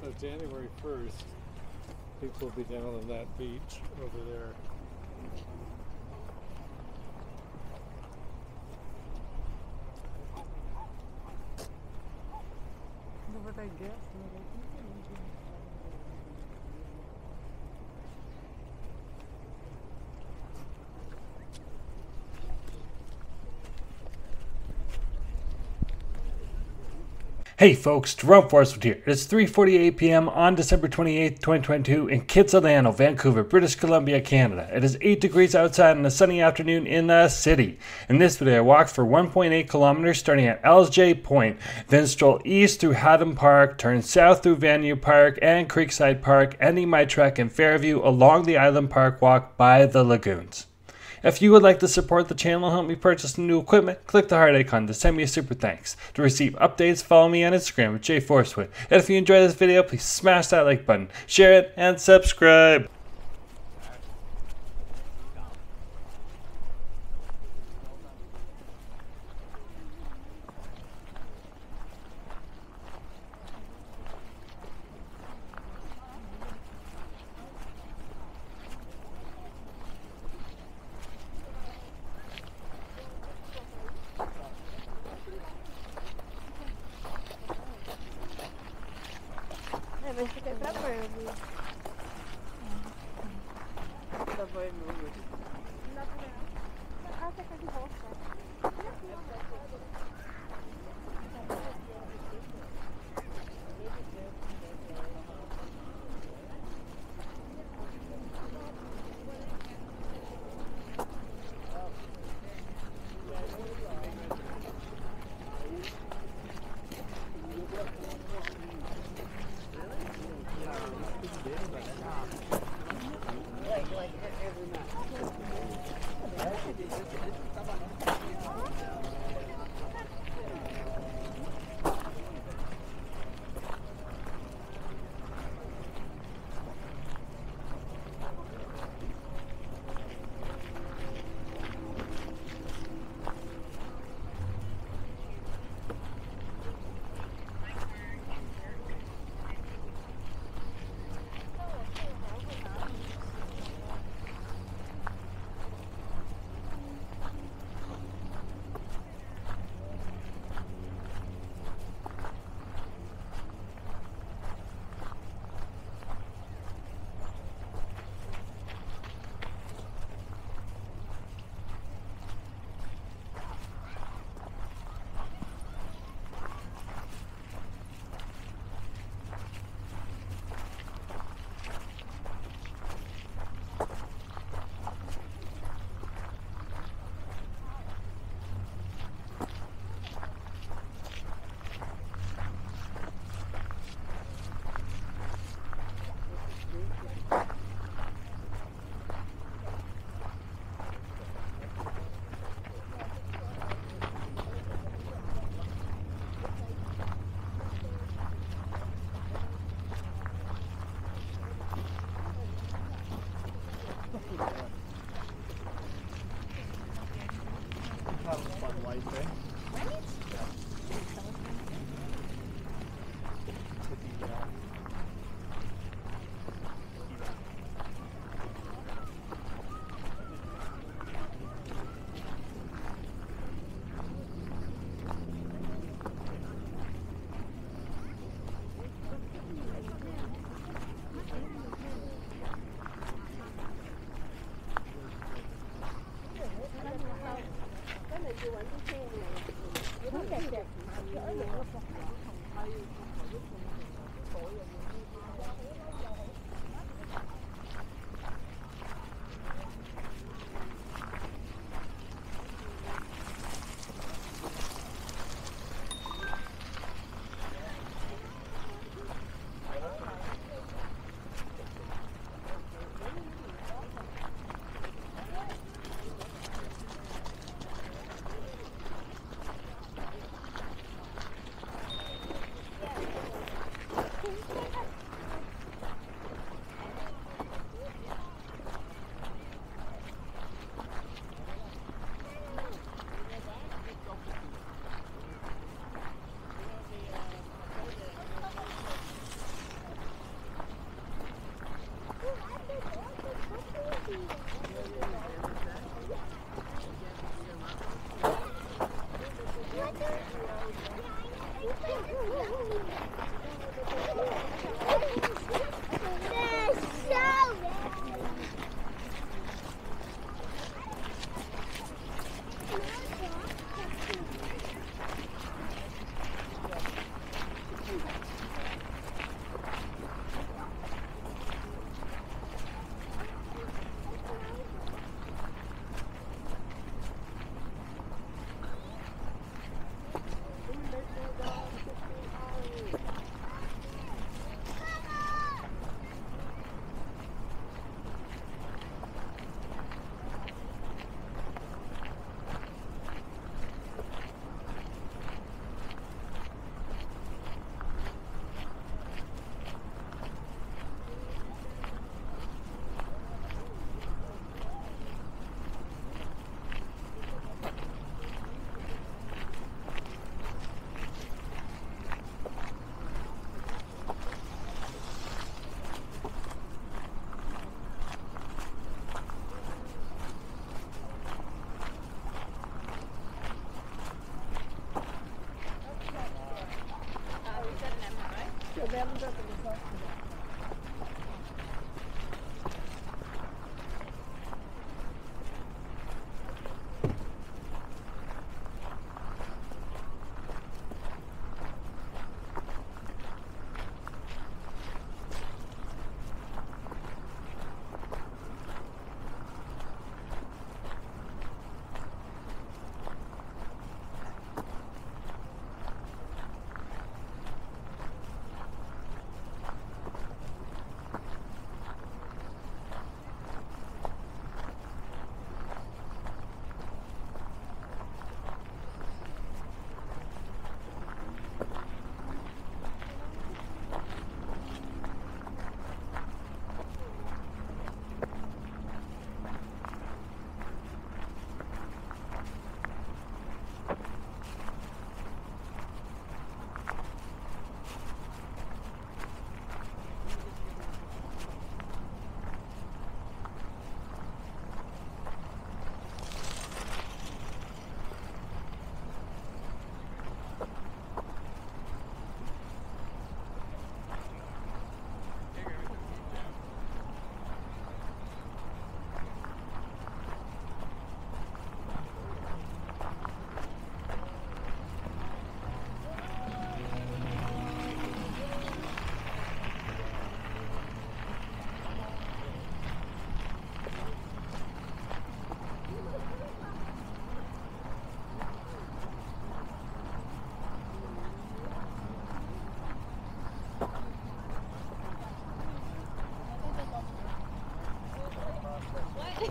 So January 1st, people will be down on that beach over there. But I guess hey folks, Jerome Forestwood here. It's 3:48 p.m. on December 28th, 2022 in Kitsilano, Vancouver, British Columbia, Canada. It is 8 degrees outside on a sunny afternoon in the city. In this video, I walked for 1.8 kilometers starting at Elsje Point, then stroll east through Haddon Park, turn south through Vanier Park and Creekside Park, ending my trek in Fairview along the Island Park Walk by the lagoons. If you would like to support the channel and help me purchase some new equipment, click the heart icon to send me a super thanks. To receive updates, follow me on Instagram at jforestwood. And if you enjoy this video, please smash that like button, share it, and subscribe.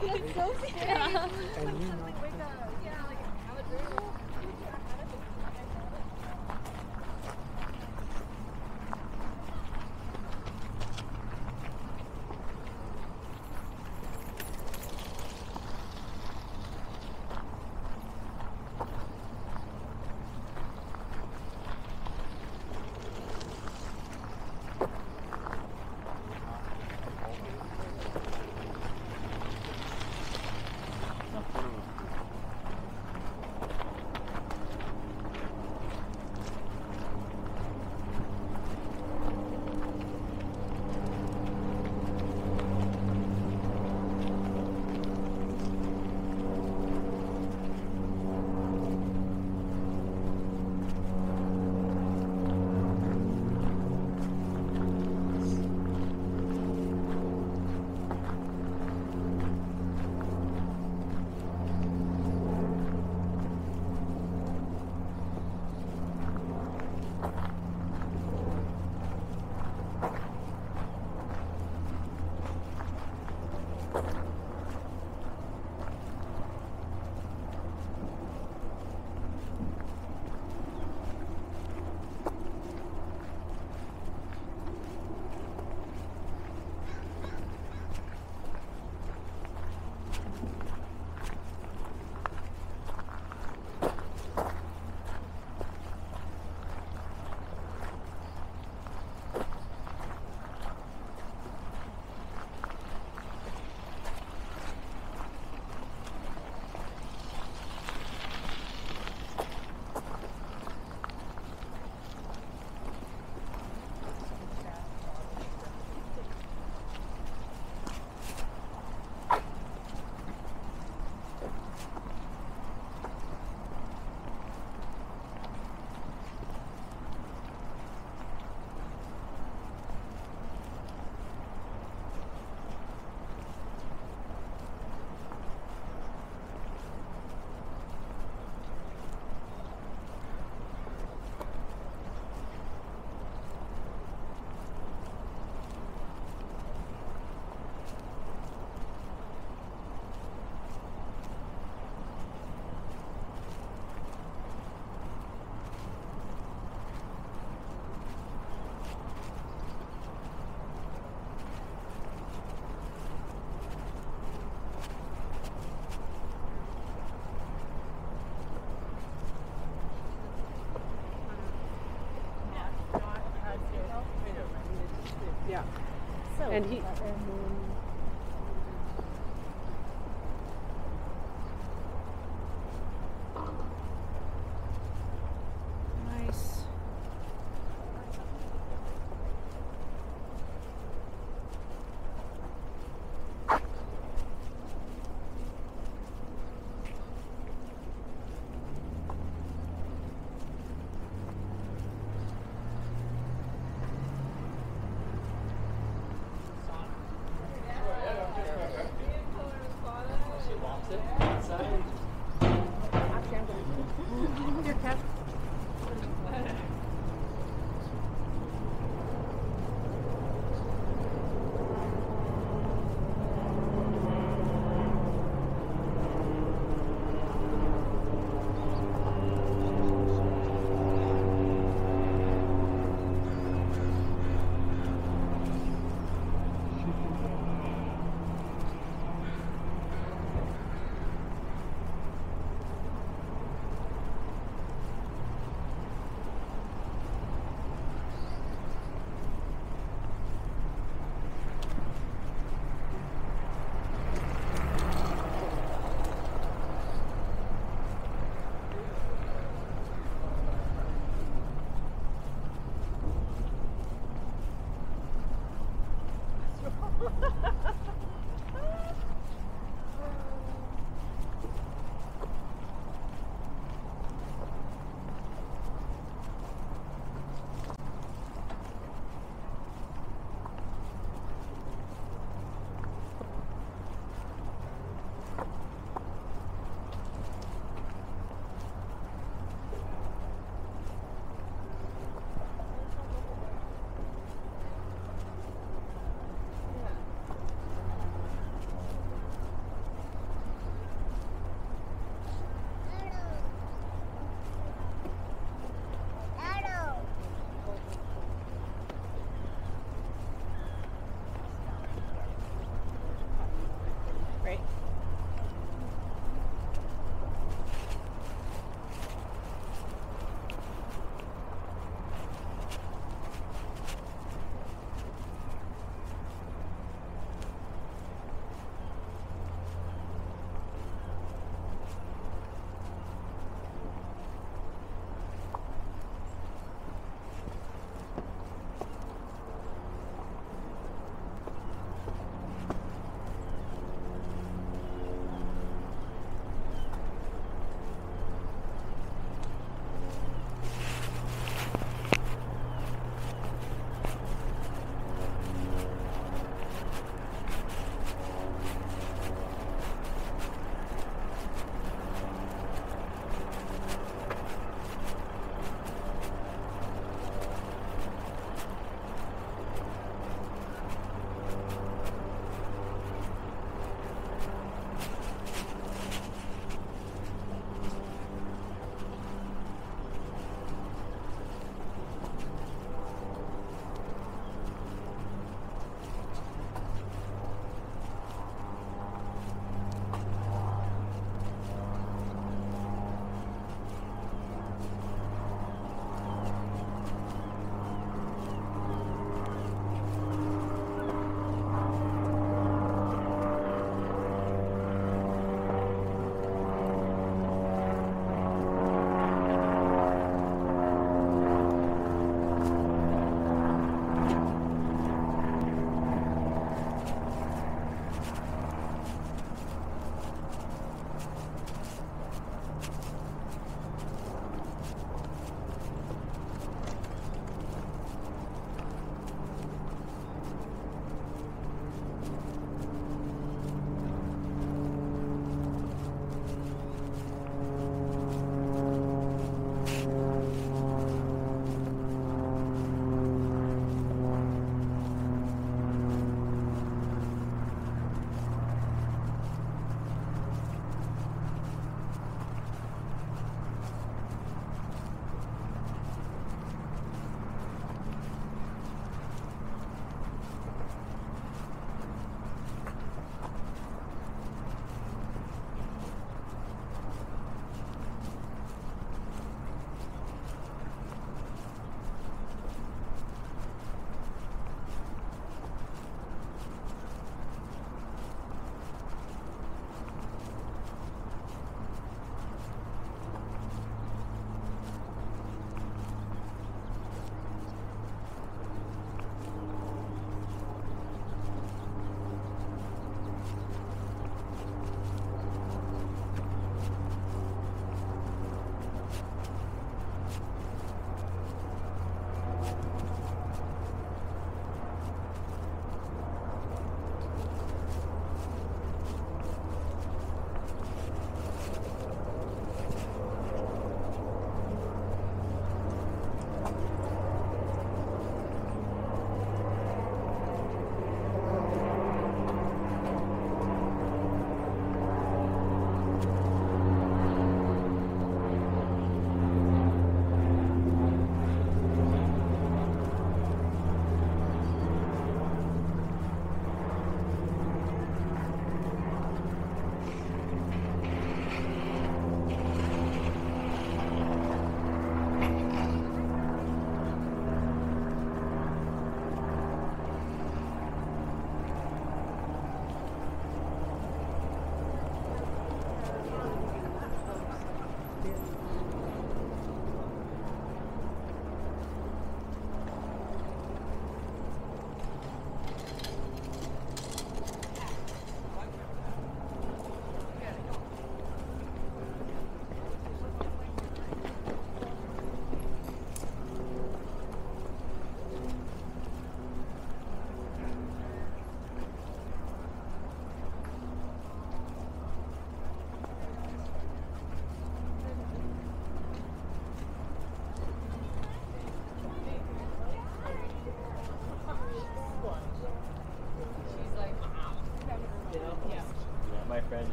That's so scary. Yeah. And you like wake up. Yeah, like have a drink. And he... Nice.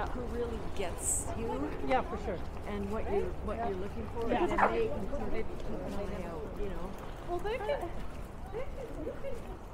yeah. who really gets you. Yeah, for sure. And what you're you're looking for. Yeah. And then they include it. Keep an eye out, you know. Well, they can. You can